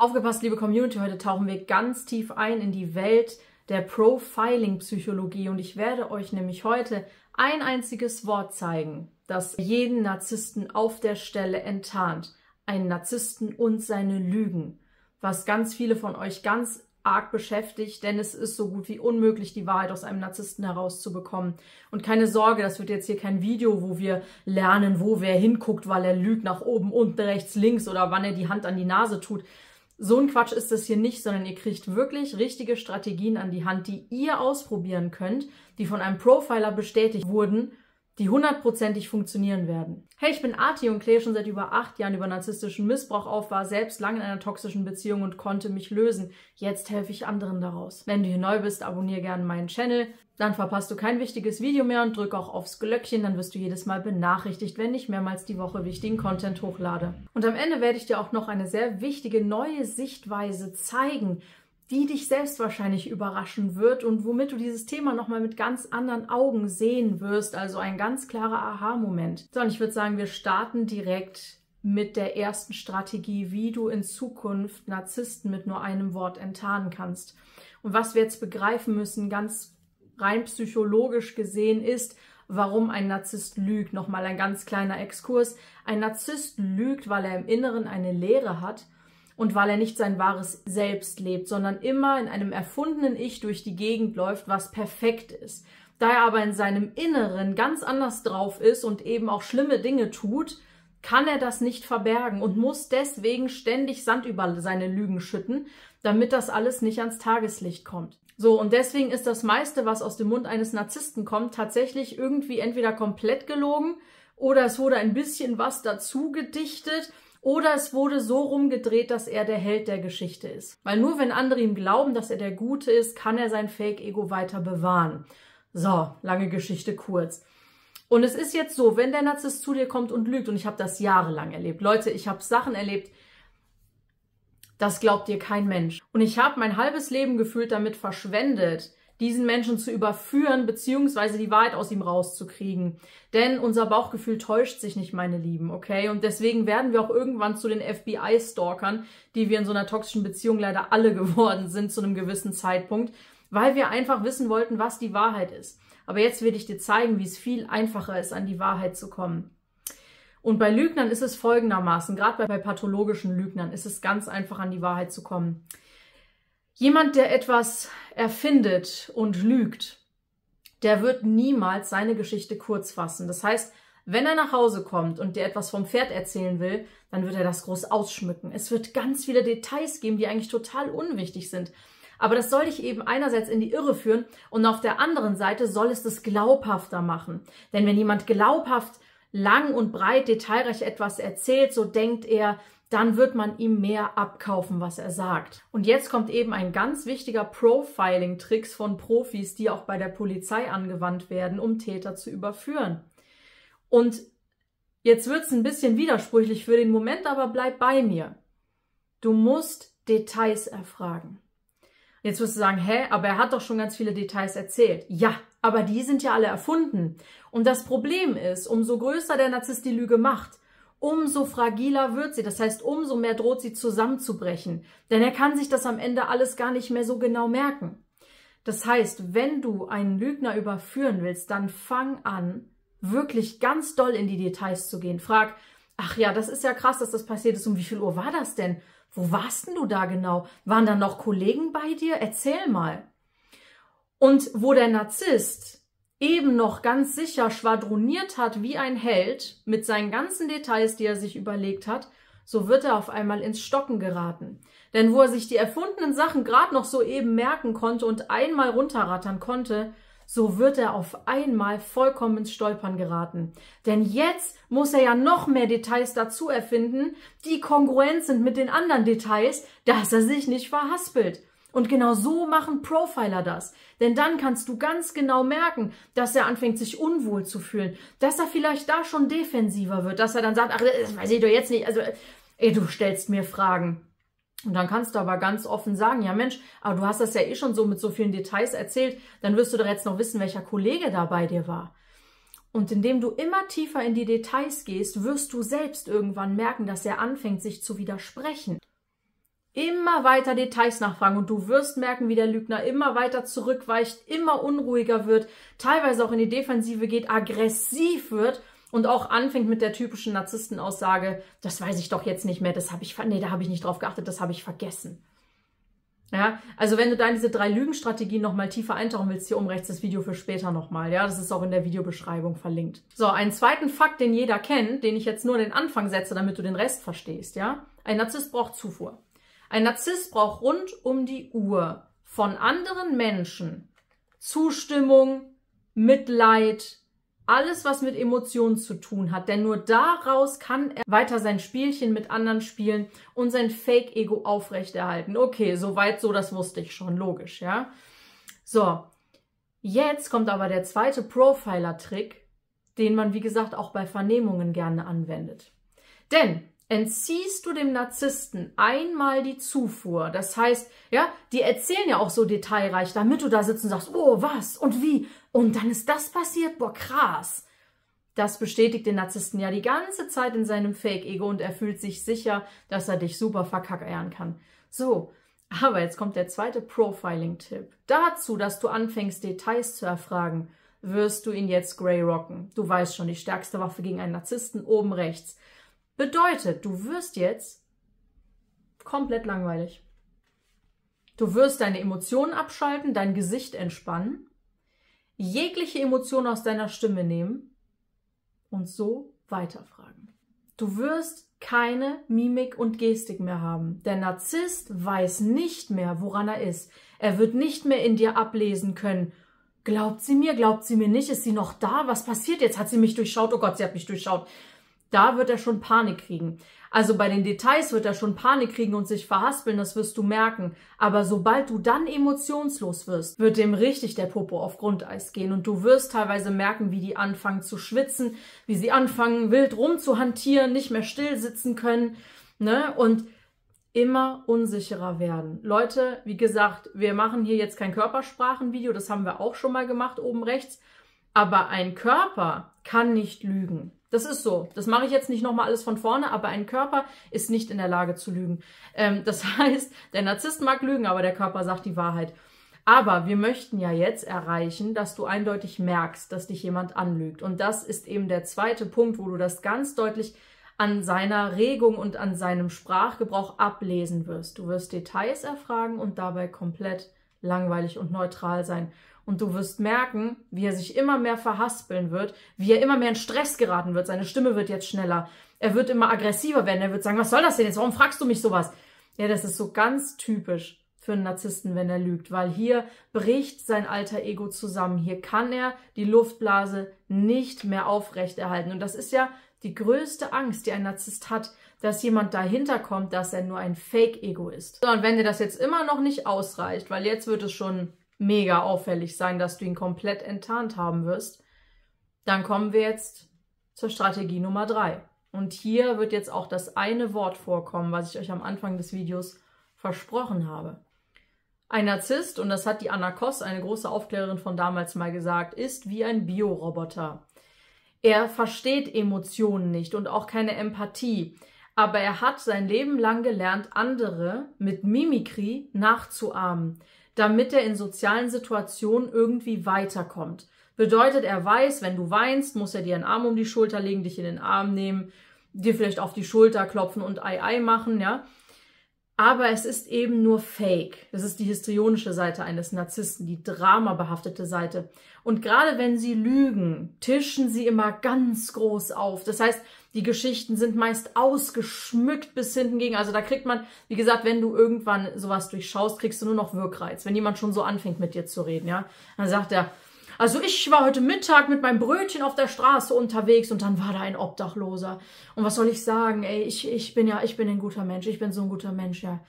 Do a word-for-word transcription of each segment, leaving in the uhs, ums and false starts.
Aufgepasst, liebe Community, heute tauchen wir ganz tief ein in die Welt der Profiling-Psychologie und ich werde euch nämlich heute ein einziges Wort zeigen, das jeden Narzissten auf der Stelle enttarnt, einen Narzissten und seine Lügen, was ganz viele von euch ganz arg beschäftigt, denn es ist so gut wie unmöglich, die Wahrheit aus einem Narzissten herauszubekommen. Und keine Sorge, das wird jetzt hier kein Video, wo wir lernen, wo wer hinguckt, weil er lügt, nach oben, unten, rechts, links oder wann er die Hand an die Nase tut. So ein Quatsch ist das hier nicht, sondern ihr kriegt wirklich richtige Strategien an die Hand, die ihr ausprobieren könnt, die von einem Profiler bestätigt wurden, die hundertprozentig funktionieren werden. Hey, ich bin Arti und kläre schon seit über acht Jahren über narzisstischen Missbrauch auf, war selbst lange in einer toxischen Beziehung und konnte mich lösen. Jetzt helfe ich anderen daraus. Wenn du hier neu bist, abonniere gerne meinen Channel, dann verpasst du kein wichtiges Video mehr und drück auch aufs Glöckchen, dann wirst du jedes Mal benachrichtigt, wenn ich mehrmals die Woche wichtigen Content hochlade. Und am Ende werde ich dir auch noch eine sehr wichtige neue Sichtweise zeigen, die dich selbst wahrscheinlich überraschen wird und womit du dieses Thema nochmal mit ganz anderen Augen sehen wirst. Also ein ganz klarer Aha-Moment. So, und ich würde sagen, wir starten direkt mit der ersten Strategie, wie du in Zukunft Narzissten mit nur einem Wort enttarnen kannst. Und was wir jetzt begreifen müssen, ganz rein psychologisch gesehen, ist, warum ein Narzisst lügt. Nochmal ein ganz kleiner Exkurs. Ein Narzisst lügt, weil er im Inneren eine Leere hat, und weil er nicht sein wahres Selbst lebt, sondern immer in einem erfundenen Ich durch die Gegend läuft, was perfekt ist. Da er aber in seinem Inneren ganz anders drauf ist und eben auch schlimme Dinge tut, kann er das nicht verbergen und muss deswegen ständig Sand über seine Lügen schütten, damit das alles nicht ans Tageslicht kommt. So, und deswegen ist das meiste, was aus dem Mund eines Narzissten kommt, tatsächlich irgendwie entweder komplett gelogen oder es wurde ein bisschen was dazu gedichtet, oder es wurde so rumgedreht, dass er der Held der Geschichte ist. Weil nur wenn andere ihm glauben, dass er der Gute ist, kann er sein Fake-Ego weiter bewahren. So, lange Geschichte kurz. Und es ist jetzt so, wenn der Narzisst zu dir kommt und lügt, und ich habe das jahrelang erlebt. Leute, ich habe Sachen erlebt, das glaubt dir kein Mensch. Und ich habe mein halbes Leben gefühlt damit verschwendet, diesen Menschen zu überführen bzw. die Wahrheit aus ihm rauszukriegen. Denn unser Bauchgefühl täuscht sich nicht, meine Lieben, okay? Und deswegen werden wir auch irgendwann zu den F B I-Stalkern, die wir in so einer toxischen Beziehung leider alle geworden sind zu einem gewissen Zeitpunkt, weil wir einfach wissen wollten, was die Wahrheit ist. Aber jetzt will ich dir zeigen, wie es viel einfacher ist, an die Wahrheit zu kommen. Und bei Lügnern ist es folgendermaßen, gerade bei, bei pathologischen Lügnern ist es ganz einfach, an die Wahrheit zu kommen. Jemand, der etwas erfindet und lügt, der wird niemals seine Geschichte kurz fassen. Das heißt, wenn er nach Hause kommt und dir etwas vom Pferd erzählen will, dann wird er das groß ausschmücken. Es wird ganz viele Details geben, die eigentlich total unwichtig sind. Aber das soll dich eben einerseits in die Irre führen und auf der anderen Seite soll es das glaubhafter machen. Denn wenn jemand glaubhaft lang und breit detailreich etwas erzählt, so denkt er, dann wird man ihm mehr abkaufen, was er sagt. Und jetzt kommt eben ein ganz wichtiger Profiling-Trick von Profis, die auch bei der Polizei angewandt werden, um Täter zu überführen. Und jetzt wird es ein bisschen widersprüchlich für den Moment, aber bleib bei mir. Du musst Details erfragen. Jetzt wirst du sagen, hä, aber er hat doch schon ganz viele Details erzählt. Ja, aber die sind ja alle erfunden. Und das Problem ist, umso größer der Narzisst die Lüge macht, umso fragiler wird sie. Das heißt, umso mehr droht sie zusammenzubrechen. Denn er kann sich das am Ende alles gar nicht mehr so genau merken. Das heißt, wenn du einen Lügner überführen willst, dann fang an, wirklich ganz doll in die Details zu gehen. Frag, ach ja, das ist ja krass, dass das passiert ist. Um wie viel Uhr war das denn? Wo warst denn du da genau? Waren da noch Kollegen bei dir? Erzähl mal. Und wo der Narzisst eben noch ganz sicher schwadroniert hat wie ein Held mit seinen ganzen Details, die er sich überlegt hat, so wird er auf einmal ins Stocken geraten. Denn wo er sich die erfundenen Sachen gerade noch so eben merken konnte und einmal runterrattern konnte, so wird er auf einmal vollkommen ins Stolpern geraten. Denn jetzt muss er ja noch mehr Details dazu erfinden, die kongruent sind mit den anderen Details, dass er sich nicht verhaspelt. Und genau so machen Profiler das. Denn dann kannst du ganz genau merken, dass er anfängt, sich unwohl zu fühlen. Dass er vielleicht da schon defensiver wird. Dass er dann sagt, ach, das weiß ich doch jetzt nicht. Also, ey, du stellst mir Fragen. Und dann kannst du aber ganz offen sagen, ja Mensch, aber du hast das ja eh schon so mit so vielen Details erzählt. Dann wirst du doch jetzt noch wissen, welcher Kollege da bei dir war. Und indem du immer tiefer in die Details gehst, wirst du selbst irgendwann merken, dass er anfängt, sich zu widersprechen. Immer weiter Details nachfragen und du wirst merken, wie der Lügner immer weiter zurückweicht, immer unruhiger wird, teilweise auch in die Defensive geht, aggressiv wird und auch anfängt mit der typischen Narzisstenaussage, das weiß ich doch jetzt nicht mehr, das habe ich, nee, da habe ich nicht drauf geachtet, das habe ich vergessen. Ja, also wenn du da in diese drei Lügenstrategien nochmal tiefer eintauchen willst, hier oben rechts das Video für später nochmal, ja, das ist auch in der Videobeschreibung verlinkt. So, einen zweiten Fakt, den jeder kennt, den ich jetzt nur den Anfang setze, damit du den Rest verstehst, ja. Ein Narzisst braucht Zufuhr. Ein Narzisst braucht rund um die Uhr von anderen Menschen Zustimmung, Mitleid, alles, was mit Emotionen zu tun hat. Denn nur daraus kann er weiter sein Spielchen mit anderen spielen und sein Fake-Ego aufrechterhalten. Okay, soweit so, das wusste ich schon. Logisch, ja? So, jetzt kommt aber der zweite Profiler-Trick, den man, wie gesagt, auch bei Vernehmungen gerne anwendet. Denn entziehst du dem Narzissten einmal die Zufuhr, das heißt, ja, die erzählen ja auch so detailreich, damit du da sitzt und sagst, oh, was und wie und dann ist das passiert, boah, krass. Das bestätigt den Narzissten ja die ganze Zeit in seinem Fake-Ego und er fühlt sich sicher, dass er dich super verkackeiern kann. So, aber jetzt kommt der zweite Profiling-Tipp. Dazu, dass du anfängst, Details zu erfragen, wirst du ihn jetzt greyrocken. Du weißt schon, die stärkste Waffe gegen einen Narzissten oben rechts. Bedeutet, du wirst jetzt komplett langweilig. Du wirst deine Emotionen abschalten, dein Gesicht entspannen, jegliche Emotion aus deiner Stimme nehmen und so weiterfragen. Du wirst keine Mimik und Gestik mehr haben. Der Narzisst weiß nicht mehr, woran er ist. Er wird nicht mehr in dir ablesen können. Glaubt sie mir, glaubt sie mir nicht, ist sie noch da? Was passiert jetzt? Hat sie mich durchschaut? Oh Gott, sie hat mich durchschaut. Da wird er schon Panik kriegen. Also bei den Details wird er schon Panik kriegen und sich verhaspeln, das wirst du merken. Aber sobald du dann emotionslos wirst, wird dem richtig der Popo auf Grundeis gehen. Und du wirst teilweise merken, wie die anfangen zu schwitzen, wie sie anfangen, wild rumzuhantieren, nicht mehr still sitzen können, ne? Und immer unsicherer werden. Leute, wie gesagt, wir machen hier jetzt kein Körpersprachenvideo, das haben wir auch schon mal gemacht, oben rechts. Aber ein Körper kann nicht lügen. Das ist so. Das mache ich jetzt nicht nochmal alles von vorne, aber ein Körper ist nicht in der Lage zu lügen. Ähm, das heißt, der Narzisst mag lügen, aber der Körper sagt die Wahrheit. Aber wir möchten ja jetzt erreichen, dass du eindeutig merkst, dass dich jemand anlügt. Und das ist eben der zweite Punkt, wo du das ganz deutlich an seiner Regung und an seinem Sprachgebrauch ablesen wirst. Du wirst Details erfragen und dabei komplett langweilig und neutral sein. Und du wirst merken, wie er sich immer mehr verhaspeln wird, wie er immer mehr in Stress geraten wird. Seine Stimme wird jetzt schneller. Er wird immer aggressiver werden. Er wird sagen, was soll das denn jetzt? Warum fragst du mich sowas? Ja, das ist so ganz typisch für einen Narzissten, wenn er lügt. Weil hier bricht sein alter Ego zusammen. Hier kann er die Luftblase nicht mehr aufrechterhalten. Und das ist ja die größte Angst, die ein Narzisst hat, dass jemand dahinter kommt, dass er nur ein Fake-Ego ist. So, und wenn dir das jetzt immer noch nicht ausreicht, weil jetzt wird es schon mega auffällig sein, dass du ihn komplett enttarnt haben wirst, dann kommen wir jetzt zur Strategie Nummer drei. Und hier wird jetzt auch das eine Wort vorkommen, was ich euch am Anfang des Videos versprochen habe. Ein Narzisst, und das hat die Anna Koss, eine große Aufklärerin von damals, mal gesagt, ist wie ein Bioroboter. Er versteht Emotionen nicht und auch keine Empathie, aber er hat sein Leben lang gelernt, andere mit Mimikry nachzuahmen, damit er in sozialen Situationen irgendwie weiterkommt. Bedeutet, er weiß, wenn du weinst, muss er dir einen Arm um die Schulter legen, dich in den Arm nehmen, dir vielleicht auf die Schulter klopfen und Ei, Ei machen, ja. Aber es ist eben nur Fake. Das ist die histrionische Seite eines Narzissten, die dramabehaftete Seite. Und gerade wenn sie lügen, tischen sie immer ganz groß auf. Das heißt, die Geschichten sind meist ausgeschmückt bis hinten gegen. Also da kriegt man, wie gesagt, wenn du irgendwann sowas durchschaust, kriegst du nur noch Wirkreiz. Wenn jemand schon so anfängt, mit dir zu reden, ja, dann sagt er, also ich war heute Mittag mit meinem Brötchen auf der Straße unterwegs und dann war da ein Obdachloser. Und was soll ich sagen? Ey, ich, ich bin ja, ich bin ein guter Mensch. Ich bin so ein guter Mensch, ja.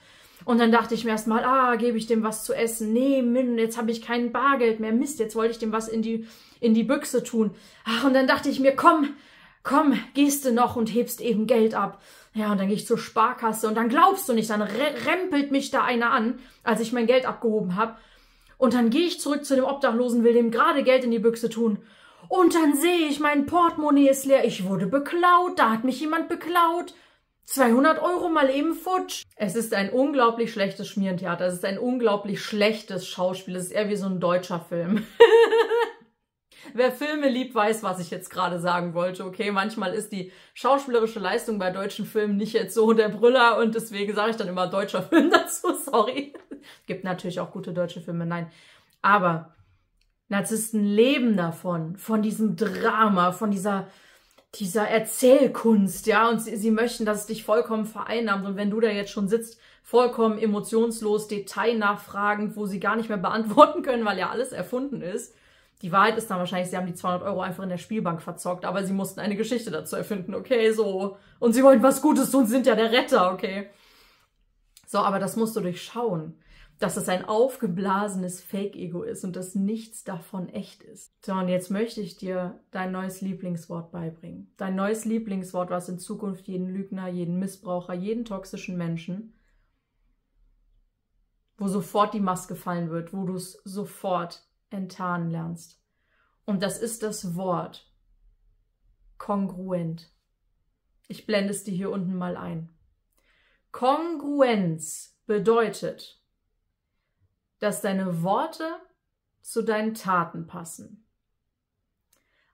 Und dann dachte ich mir erstmal, ah, gebe ich dem was zu essen? Nee, Mann, jetzt habe ich kein Bargeld mehr. Mist, jetzt wollte ich dem was in die, in die Büchse tun. Ach, und dann dachte ich mir, komm, komm, gehst du noch und hebst eben Geld ab. Ja, und dann gehe ich zur Sparkasse und dann glaubst du nicht, dann rempelt mich da einer an, als ich mein Geld abgehoben habe. Und dann gehe ich zurück zu dem Obdachlosen, will dem gerade Geld in die Büchse tun. Und dann sehe ich, mein Portemonnaie ist leer. Ich wurde beklaut, da hat mich jemand beklaut. zweihundert Euro mal eben futsch. Es ist ein unglaublich schlechtes Schmierentheater. Es ist ein unglaublich schlechtes Schauspiel. Es ist eher wie so ein deutscher Film. Wer Filme liebt, weiß, was ich jetzt gerade sagen wollte. Okay, manchmal ist die schauspielerische Leistung bei deutschen Filmen nicht jetzt so der Brüller und deswegen sage ich dann immer deutscher Film dazu, sorry. Gibt natürlich auch gute deutsche Filme, nein. Aber Narzissten leben davon, von diesem Drama, von dieser, dieser Erzählkunst, ja. Und sie, sie möchten, dass es dich vollkommen vereinnahmt. Und wenn du da jetzt schon sitzt, vollkommen emotionslos, detailnachfragend, wo sie gar nicht mehr beantworten können, weil ja alles erfunden ist. Die Wahrheit ist dann wahrscheinlich, sie haben die zweihundert Euro einfach in der Spielbank verzockt, aber sie mussten eine Geschichte dazu erfinden, okay, so. Und sie wollten was Gutes tun, sind ja der Retter, okay. So, aber das musst du durchschauen, dass das ein aufgeblasenes Fake-Ego ist und dass nichts davon echt ist. So, und jetzt möchte ich dir dein neues Lieblingswort beibringen. Dein neues Lieblingswort, was in Zukunft jeden Lügner, jeden Missbraucher, jeden toxischen Menschen, wo sofort die Maske fallen wird, wo du es sofort enttarnen lernst. Und das ist das Wort kongruent. Ich blende es dir hier unten mal ein. Kongruenz bedeutet, dass deine Worte zu deinen Taten passen.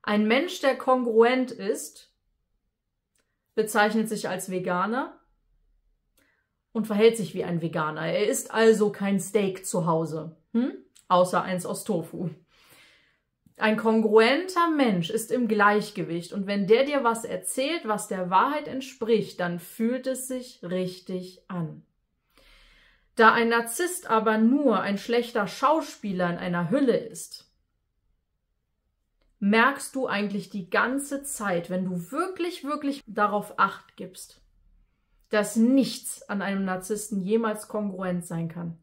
Ein Mensch, der kongruent ist, bezeichnet sich als Veganer und verhält sich wie ein Veganer. Er isst also kein Steak zu Hause. Hm? Außer eins aus Tofu. Ein kongruenter Mensch ist im Gleichgewicht und wenn der dir was erzählt, was der Wahrheit entspricht, dann fühlt es sich richtig an. Da ein Narzisst aber nur ein schlechter Schauspieler in einer Hülle ist, merkst du eigentlich die ganze Zeit, wenn du wirklich, wirklich darauf Acht gibst, dass nichts an einem Narzissten jemals kongruent sein kann.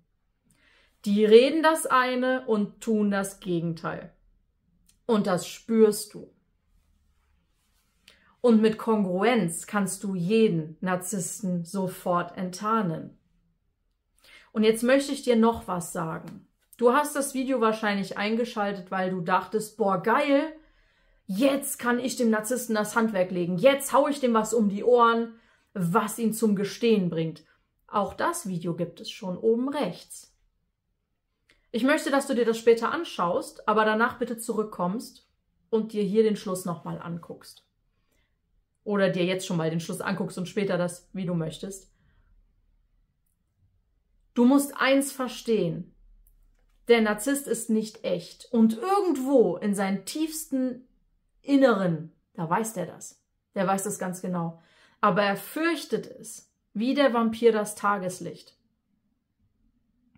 Die reden das eine und tun das Gegenteil. Und das spürst du. Und mit Kongruenz kannst du jeden Narzissten sofort enttarnen. Und jetzt möchte ich dir noch was sagen. Du hast das Video wahrscheinlich eingeschaltet, weil du dachtest, boah, geil, jetzt kann ich dem Narzissten das Handwerk legen. Jetzt haue ich dem was um die Ohren, was ihn zum Gestehen bringt. Auch das Video gibt es schon oben rechts. Ich möchte, dass du dir das später anschaust, aber danach bitte zurückkommst und dir hier den Schluss nochmal anguckst. Oder dir jetzt schon mal den Schluss anguckst und später das, wie du möchtest. Du musst eins verstehen. Der Narzisst ist nicht echt. Und irgendwo in seinem tiefsten Inneren, da weiß der das. Der weiß das ganz genau. Aber er fürchtet es, wie der Vampir das Tageslicht.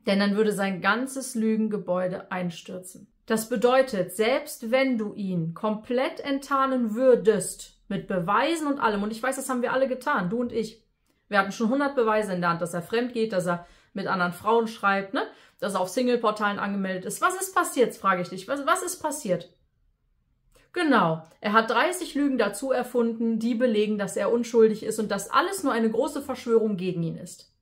Denn dann würde sein ganzes Lügengebäude einstürzen. Das bedeutet, selbst wenn du ihn komplett enttarnen würdest, mit Beweisen und allem, und ich weiß, das haben wir alle getan, du und ich, wir hatten schon hundert Beweise in der Hand, dass er fremd geht, dass er mit anderen Frauen schreibt, ne? Dass er auf Single-Portalen angemeldet ist. Was ist passiert, frage ich dich. Was, was ist passiert? Genau, er hat dreißig Lügen dazu erfunden, die belegen, dass er unschuldig ist und dass alles nur eine große Verschwörung gegen ihn ist.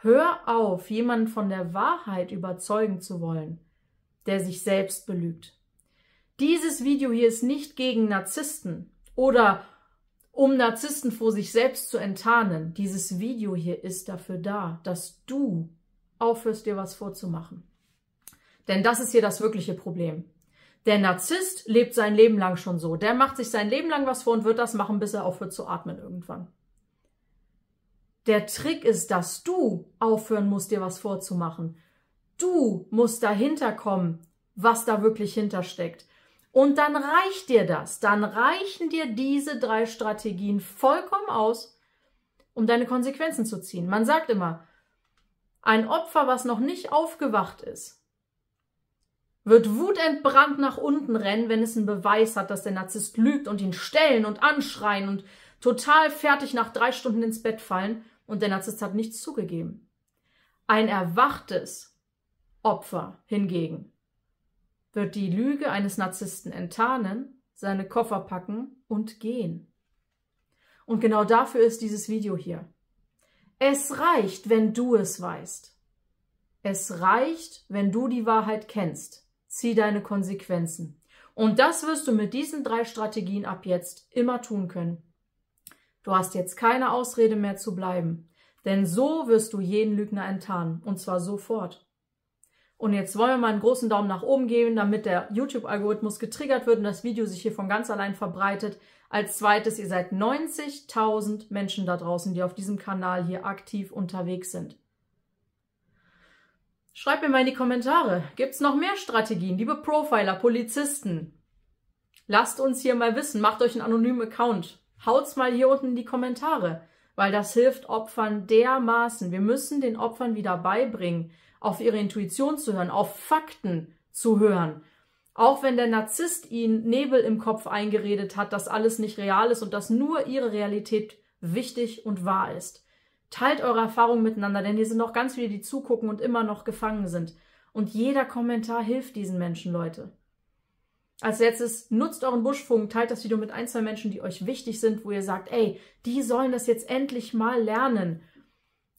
Hör auf, jemanden von der Wahrheit überzeugen zu wollen, der sich selbst belügt. Dieses Video hier ist nicht gegen Narzissten oder um Narzissten vor sich selbst zu enttarnen. Dieses Video hier ist dafür da, dass du aufhörst, dir was vorzumachen. Denn das ist hier das wirkliche Problem. Der Narzisst lebt sein Leben lang schon so. Der macht sich sein Leben lang was vor und wird das machen, bis er aufhört zu atmen irgendwann. Der Trick ist, dass du aufhören musst, dir was vorzumachen. Du musst dahinter kommen, was da wirklich hintersteckt. Und dann reicht dir das. Dann reichen dir diese drei Strategien vollkommen aus, um deine Konsequenzen zu ziehen. Man sagt immer, ein Opfer, was noch nicht aufgewacht ist, wird wutentbrannt nach unten rennen, wenn es einen Beweis hat, dass der Narzisst lügt und ihn stellen und anschreien und total fertig nach drei Stunden ins Bett fallen. Und der Narzisst hat nichts zugegeben. Ein erwachtes Opfer hingegen wird die Lüge eines Narzissten enttarnen, seine Koffer packen und gehen. Und genau dafür ist dieses Video hier. Es reicht, wenn du es weißt. Es reicht, wenn du die Wahrheit kennst. Zieh deine Konsequenzen. Und das wirst du mit diesen drei Strategien ab jetzt immer tun können. Du hast jetzt keine Ausrede mehr zu bleiben, denn so wirst du jeden Lügner enttarnen, und zwar sofort. Und jetzt wollen wir mal einen großen Daumen nach oben geben, damit der YouTube-Algorithmus getriggert wird und das Video sich hier von ganz allein verbreitet. Als zweites, ihr seid neunzigtausend Menschen da draußen, die auf diesem Kanal hier aktiv unterwegs sind. Schreibt mir mal in die Kommentare, gibt es noch mehr Strategien, liebe Profiler, Polizisten? Lasst uns hier mal wissen, macht euch einen anonymen Account, haut's mal hier unten in die Kommentare, weil das hilft Opfern dermaßen. Wir müssen den Opfern wieder beibringen, auf ihre Intuition zu hören, auf Fakten zu hören. Auch wenn der Narzisst ihnen Nebel im Kopf eingeredet hat, dass alles nicht real ist und dass nur ihre Realität wichtig und wahr ist. Teilt eure Erfahrungen miteinander, denn hier sind noch ganz viele, die zugucken und immer noch gefangen sind. Und jeder Kommentar hilft diesen Menschen, Leute. Als letztes, nutzt euren Buschfunk, teilt das Video mit ein, zwei Menschen, die euch wichtig sind, wo ihr sagt, ey, die sollen das jetzt endlich mal lernen,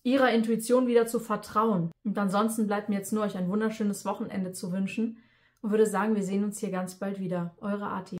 ihrer Intuition wieder zu vertrauen. Und ansonsten bleibt mir jetzt nur, euch ein wunderschönes Wochenende zu wünschen. Und würde sagen, wir sehen uns hier ganz bald wieder. Eure Arti.